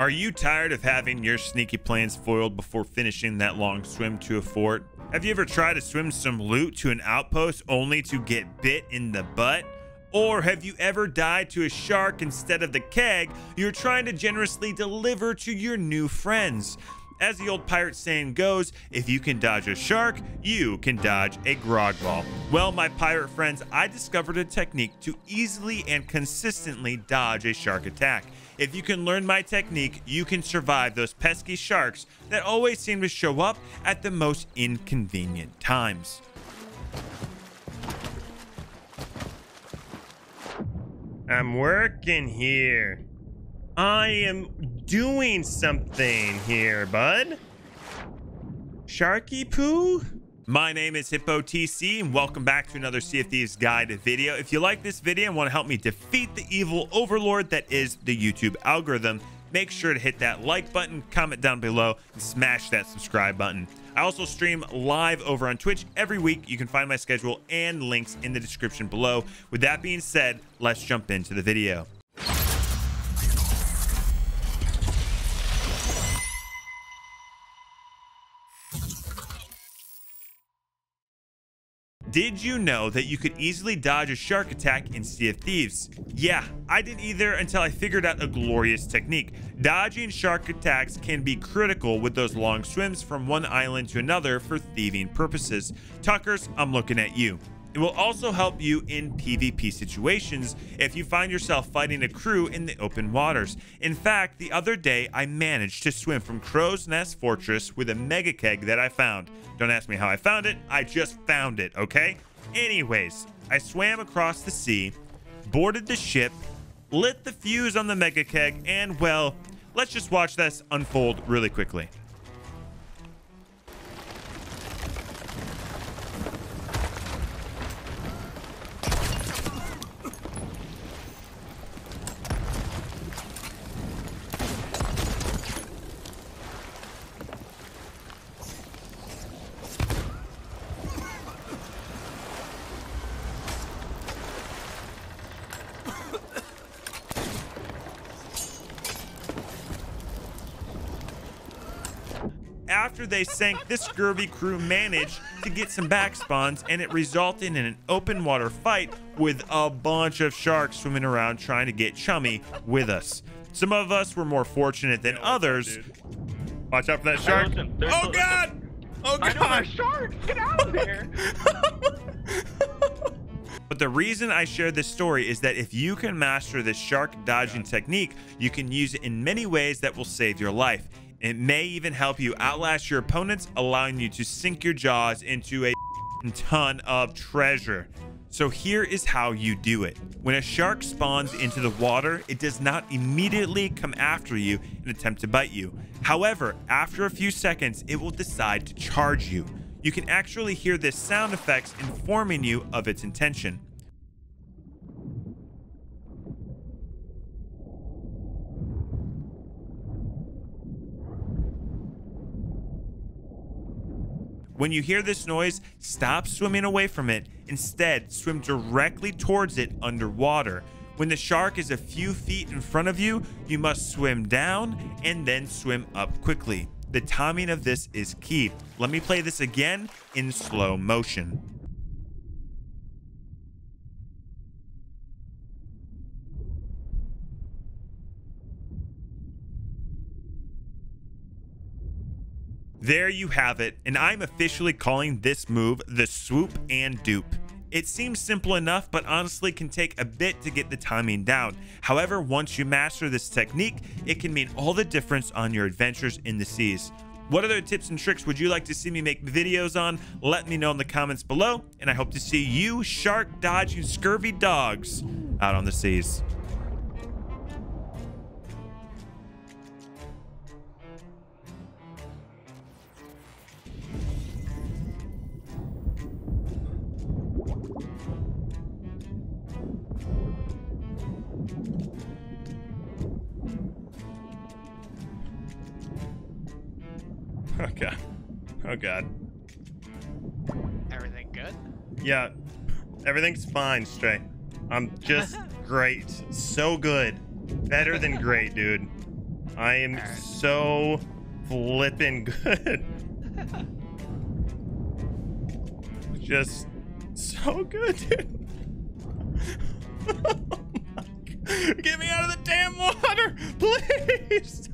Are you tired of having your sneaky plans foiled before finishing that long swim to a fort? Have you ever tried to swim some loot to an outpost only to get bit in the butt? Or have you ever died to a shark instead of the keg you're trying to generously deliver to your new friends? As the old pirate saying goes, if you can dodge a shark, you can dodge a grog ball. Well, my pirate friends, I discovered a technique to easily and consistently dodge a shark attack. If you can learn my technique, you can survive those pesky sharks that always seem to show up at the most inconvenient times. I'm working here. I am doing something here, bud. Sharky poo? My name is HippoTC, and welcome back to another Sea of Thieves guide video. If you like this video and want to help me defeat the evil overlord that is the YouTube algorithm, make sure to hit that like button, comment down below, and smash that subscribe button. I also stream live over on Twitch every week. You can find my schedule and links in the description below. With that being said, let's jump into the video. Did you know that you could easily dodge a shark attack in Sea of Thieves? Yeah, I didn't either until I figured out a glorious technique. Dodging shark attacks can be critical with those long swims from one island to another for thieving purposes. Tuckers, I'm looking at you. It will also help you in PvP situations if you find yourself fighting a crew in the open waters. In fact, the other day I managed to swim from Crow's Nest Fortress with a mega keg that I found. Don't ask me how I found it, I just found it, okay? Anyways, I swam across the sea, boarded the ship, lit the fuse on the mega keg, and well, let's just watch this unfold really quickly. After they sank, this scurvy crew managed to get some back spawns, and it resulted in an open water fight with a bunch of sharks swimming around trying to get chummy with us. Some of us were more fortunate than others. Watch out for that shark. Listen, oh God! Oh God! I know sharks! Get out of here! But the reason I share this story is that if you can master this shark dodging technique, you can use it in many ways that will save your life. It may even help you outlast your opponents, allowing you to sink your jaws into a ton of treasure. So here is how you do it. When a shark spawns into the water, it does not immediately come after you and attempt to bite you. However, after a few seconds, it will decide to charge you. You can actually hear this sound effects informing you of its intention. When you hear this noise, stop swimming away from it. Instead, swim directly towards it underwater. When the shark is a few feet in front of you, you must swim down and then swim up quickly. The timing of this is key. Let me play this again in slow motion. There you have it, and I'm officially calling this move the swoop and dupe. It seems simple enough, but honestly can take a bit to get the timing down. However, once you master this technique, it can mean all the difference on your adventures in the seas. What other tips and tricks would you like to see me make videos on? Let me know in the comments below, and I hope to see you shark dodging scurvy dogs out on the seas. Oh God. Oh God. Everything good? Yeah. Everything's fine, Stray. I'm just great. So good. Better than great, dude. I am so flippin' good. Just so good, dude. Oh my God. Get me out of the damn water, please.